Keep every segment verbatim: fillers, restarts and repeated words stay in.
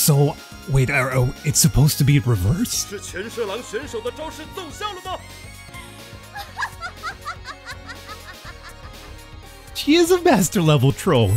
So, wait, are, oh, it's supposed to be reversed? She is a master level troll.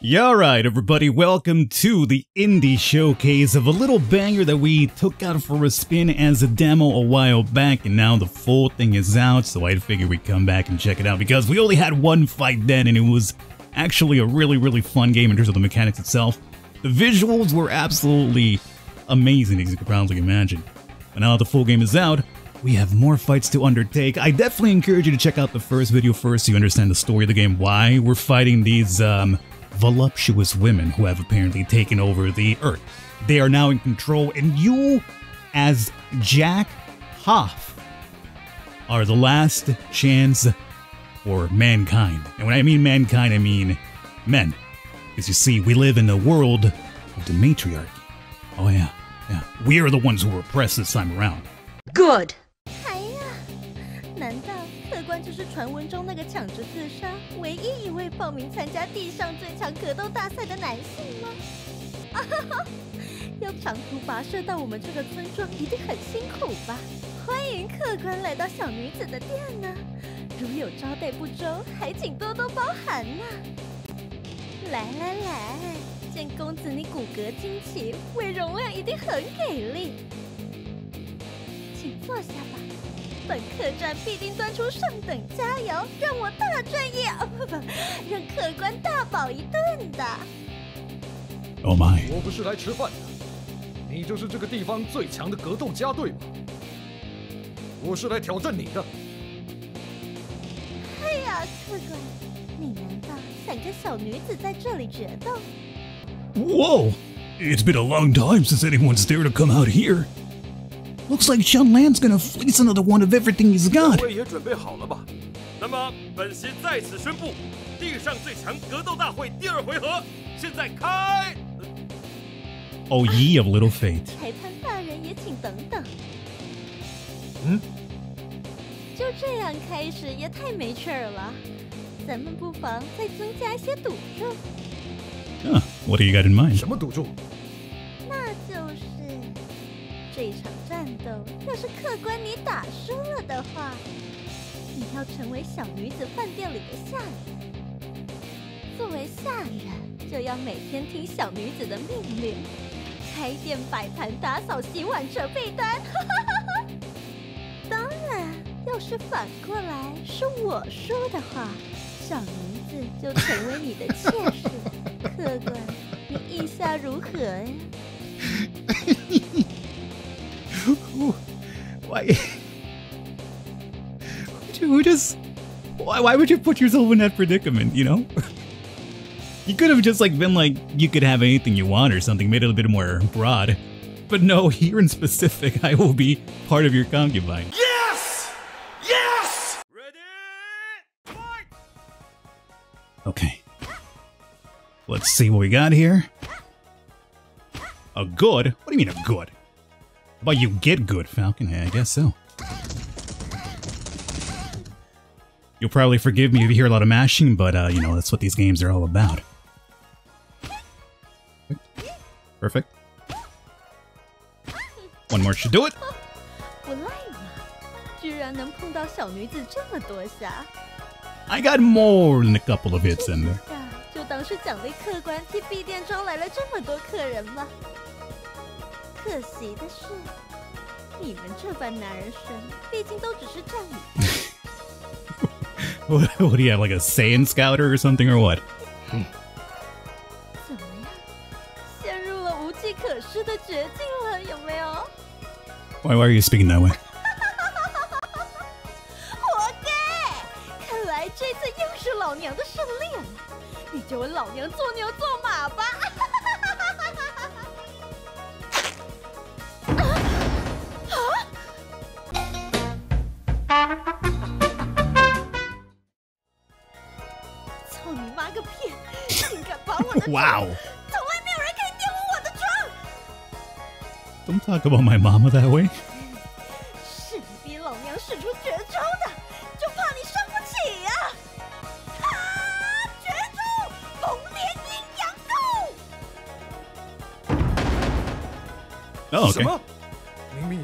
Yeah, alright everybody, welcome to the indie showcase of a little banger that we took out for a spin as a demo a while back, and now the full thing is out, so I figured we'd come back and check it out because we only had one fight then, and it was actually a really, really fun game in terms of the mechanics itself. The visuals were absolutely amazing, as you could probably imagine. But now that the full game is out, we have more fights to undertake. I definitely encourage you to check out the first video first so you understand the story of the game, why we're fighting these, um... voluptuous women who have apparently taken over the Earth. They are now in control, and you, as Jack Hoff, are the last chance for mankind. And when I mean mankind, I mean men. Because you see, we live in a world of the matriarchy. Oh yeah, yeah. We are the ones who were oppressed this time around. Good! Come 本客栈必定端出上等佳肴，让我大赚一哦不不，让客官大饱一顿的。Oh my！ 我不是来吃饭的，你就是这个地方最强的格斗家对吗？我是来挑战你的。哎呀，客官，你难道想跟小女子在这里决斗 ？Whoa! It's been a long time since anyone's dared to come out here. Looks like Sean Land's gonna fleece another one of everything he's got. Oh, ye of little fate. Hmm? Huh, what do you got in mind? Why? Would you just? Why, why would you put yourself in that predicament? You know, you could have just like been like you could have anything you want or something, made it a bit more broad. But no, here in specific, I will be part of your concubine. Yes! Yes! Ready? Fight! Okay. Let's see what we got here. A good? What do you mean a good? But you get good, Falcon. Yeah, I guess so. You'll probably forgive me if you hear a lot of mashing, but, uh, you know, that's what these games are all about. Perfect. One more should do it. I got more than a couple of hits in there. what, what do you have, like a Saiyan scouter or something, or what? Hmm. Why, why are you speaking that way? Wow. Don't talk about my mama that way. Oh, okay.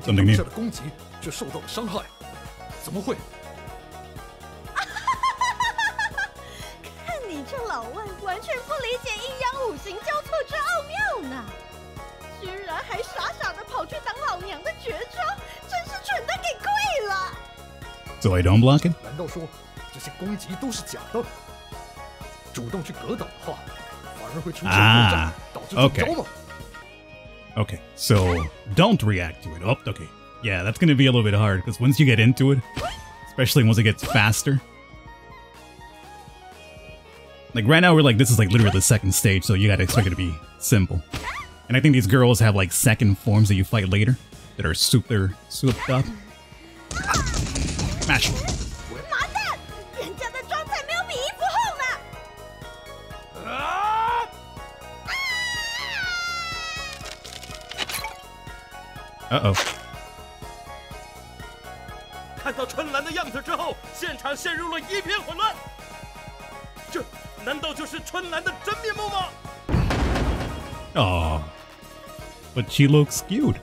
Something new. So I don't block it? Ah, okay. Okay, so don't react to it. Oh, okay. Yeah, that's gonna be a little bit hard, because once you get into it, especially once it gets faster. Like, right now, we're like, this is like literally the second stage, so you gotta expect it to be simple. And I think these girls have like second forms that you fight later, that are super souped up. Smash! Uh-oh. Aww. But she looks cute.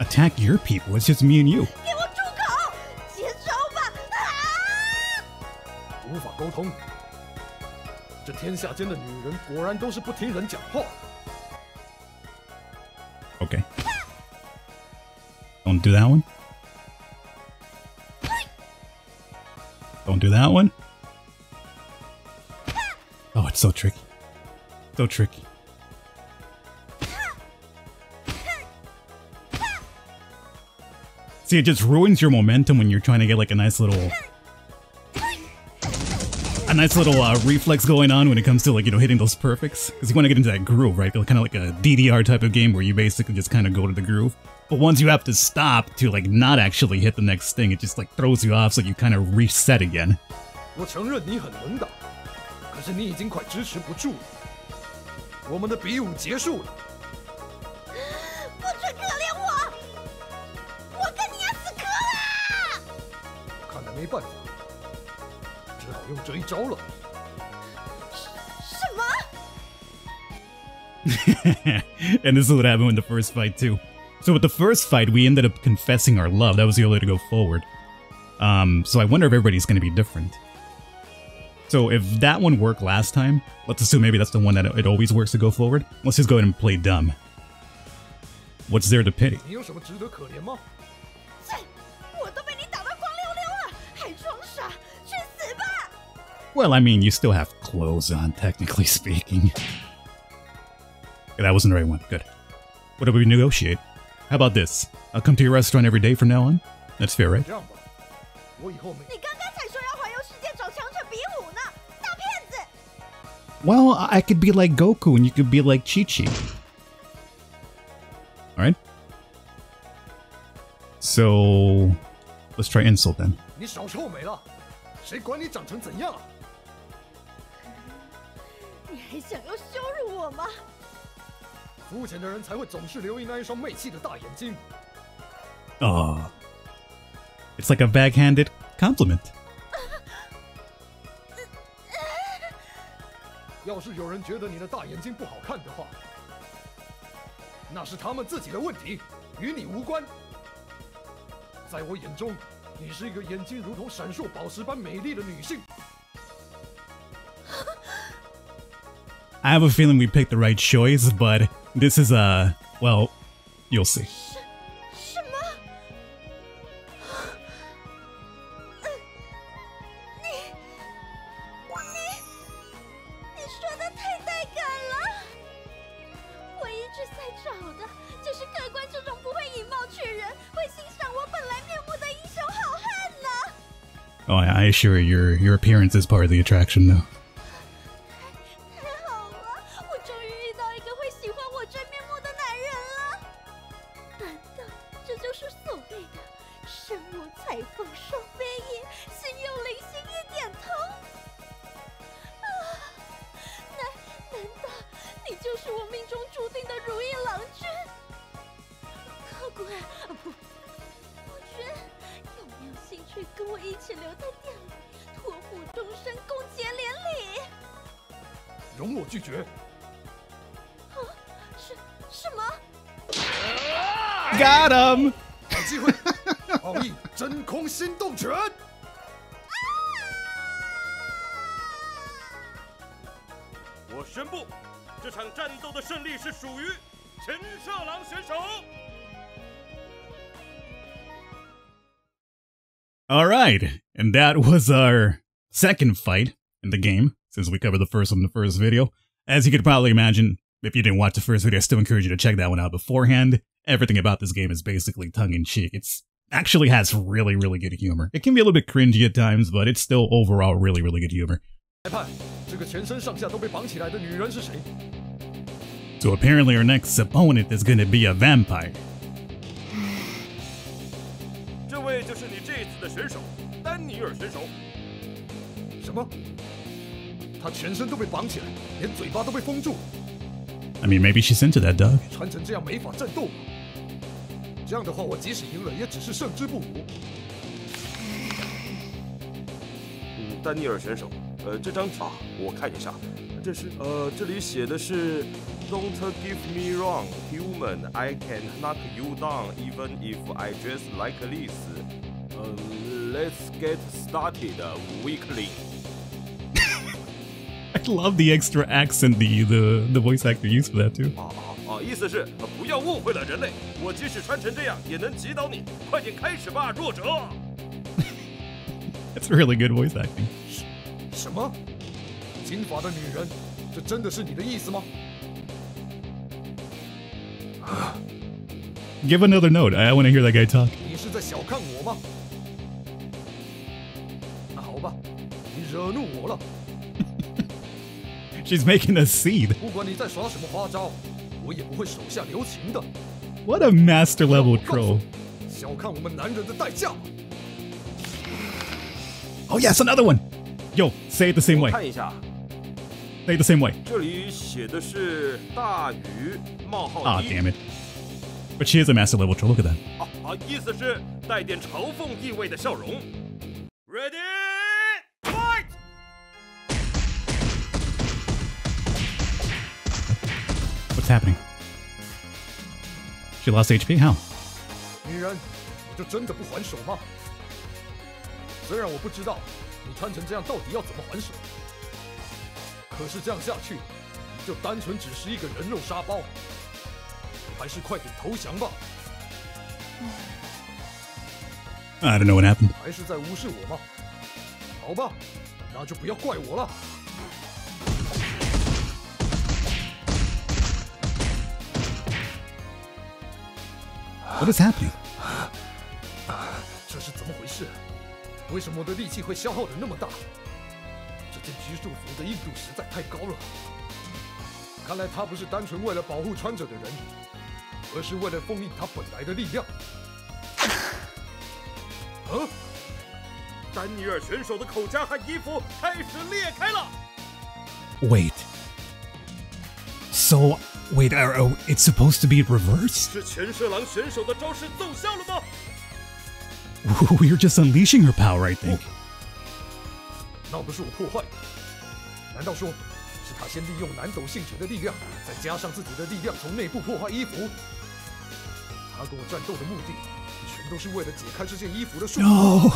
Attack your people, it's just me and you. Okay. Don't do that one. Don't do that one. Oh, it's so tricky. So tricky. See, it just ruins your momentum when you're trying to get like a nice little... A nice little uh, reflex going on when it comes to, like, you know, hitting those perfects. Because you want to get into that groove, right? Kind of like a D D R type of game where you basically just kind of go to the groove. But once you have to stop to, like, not actually hit the next thing, it just, like, throws you off, so you kind of reset again. And this is what happened in the first fight too. So with the first fight, we ended up confessing our love. That was the only way to go forward. Um, so I wonder if everybody's going to be different. So if that one worked last time, let's assume maybe that's the one that it always works to go forward. Let's just go ahead and play dumb. What's there to pity? Well, I mean, you still have clothes on, technically speaking. Okay, that wasn't the right one. Good. What do we negotiate? How about this? I'll come to your restaurant every day from now on? That's fair, right? Well, I could be like Goku and you could be like Chi Chi. Alright. So... let's try insult then. Oh, it's like a backhanded compliment. I have a feeling we picked the right choice, but this is a... Uh, well, you'll see. Oh, I assure you, your, your appearance is part of the attraction, though. 去跟我一起留在店里，托付终身，共结连理。容我拒绝。啊，是什么 ？Got him！ 有机会，奥义真空心动拳。 我宣布，这场战斗的胜利是属于秦舍狼选手。All right, and that was our second fight in the game, since we covered the first one in the first video. As you could probably imagine, if you didn't watch the first video, I still encourage you to check that one out beforehand. Everything about this game is basically tongue-in-cheek. It's actually has really, really good humor. It can be a little bit cringy at times, but it's still overall really, really good humor. So apparently our next opponent is going to be a vampire. I mean, maybe she's into that dog. Uh, 这张啊，我看一下，这是呃，这里写的是 "Don't give me wrong, human. I can knock you down even if I dress like this. Uh, let's get started, weakling." I love the extra accent the the the voice actor used for that too. 啊啊啊！意思是不要误会了人类，我即使穿成这样也能击倒你，快点开始吧，弱者。That's really good voice acting. 什么？金发的女人，这真的是你的意思吗 ？Give another note. I want to hear that guy talk. 你是在小看我吗？那好吧，你惹怒我了。She's making a seed. 不管你在耍什么花招，我也不会手下留情的。What a master level troll! 小看我们男人的代价。Oh yes, another one. Yo, say it the same way. 看一下 Say it the same way. 这里写的是大鱼冒号。Ah, damn it! But she is a master level troll. Look at that. 啊啊，意思是带点嘲讽意味的笑容。Ready, fight! What's happening? She lost H P. How? 女人，你就真的不还手吗？虽然我不知道。 你穿成这样到底要怎么还手？可是这样下去，你就单纯只是一个人肉沙包。你还是快点投降吧。I don't know what happened. 还是在无视我吗？好吧，那就不要怪我了。What is happening? 这是怎么回事？ 为什么我的力气会消耗的那么大？这件拘束服的硬度实在太高了。看来他不是单纯为了保护穿着的人，而是为了封印他本来的力量。啊！丹尼尔选手的口腔和衣服开始裂开了。Wait. So wait, oh, it's supposed to be reversed? 是前射狼选手的招式奏效了吗？ We were just unleashing her power, I think. No, that wasn't me.难道说是他先利用难懂性质的力量，再加上自己的力量从内部破坏衣服？他跟我战斗的目的，全都是为了解开这件衣服的束缚。No.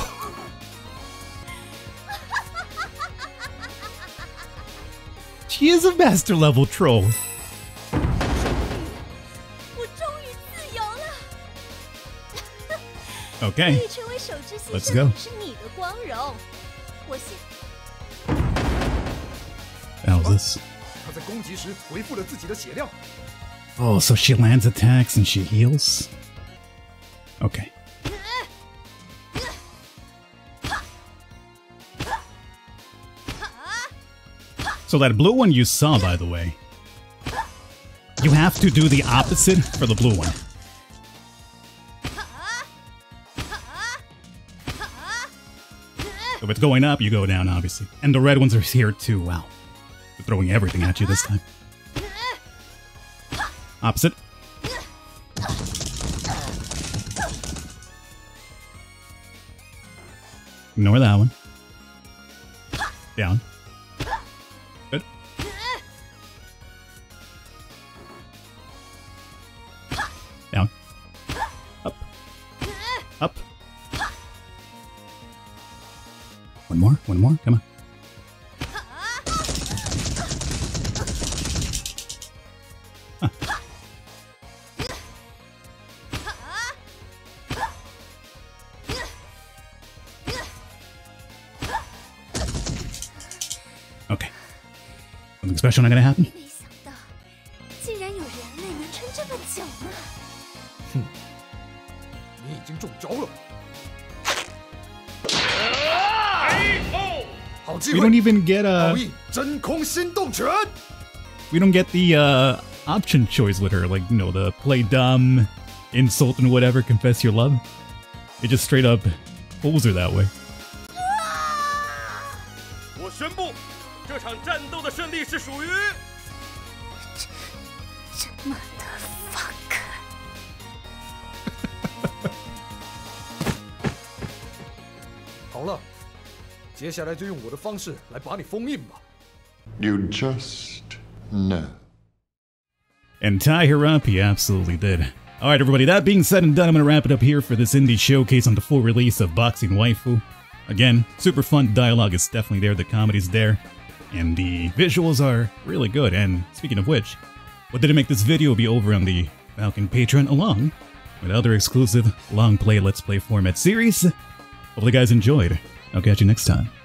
She is a master level troll. 可以成为首支新胜利是你的光荣，我信。他在攻击时恢复了自己的血量。Oh, so she lands attacks and she heals. Okay. So that blue one you saw, by the way, you have to do the opposite for the blue one. If it's going up, you go down, obviously. And the red ones are here, too. Wow. They're throwing everything at you this time. Opposite. Ignore that one. Down. Good. Down. Up. Up. One more, one more, come on. Special not gonna happen. We don't even get a. We don't get the uh, option choice with her, like you know the play dumb, insult and whatever, confess your love. It just straight up pulls her that way. You just know. And tie her up, he absolutely did. Alright everybody, that being said and done, I'm gonna wrap it up here for this indie showcase on the full release of Boxing Waifu. Again, super fun, dialogue is definitely there, the comedy's there, and the visuals are really good. And speaking of which, what didn't make this video will be over on the Falcon Patreon along with other exclusive long play Let's Play format series. Hope you guys enjoyed. I'll catch you next time.